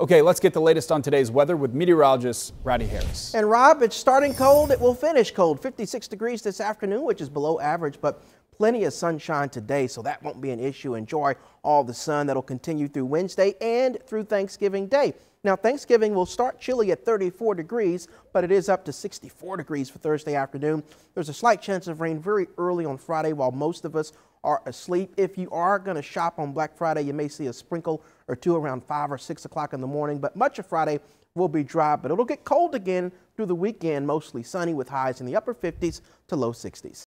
Okay, let's get the latest on today's weather with meteorologist Roddy Harris. And Rob, it's starting cold, it will finish cold. 56 degrees this afternoon, which is below average, but plenty of sunshine today, so that won't be an issue. Enjoy all the sun that'll continue through Wednesday and through Thanksgiving Day. Now, Thanksgiving will start chilly at 34 degrees, but it is up to 64 degrees for Thursday afternoon. There's a slight chance of rain very early on Friday while most of us are asleep. If you are going to shop on Black Friday, you may see a sprinkle or two around 5 or 6 o'clock in the morning, but much of Friday will be dry, but it'll get cold again through the weekend, mostly sunny with highs in the upper 50s to low 60s.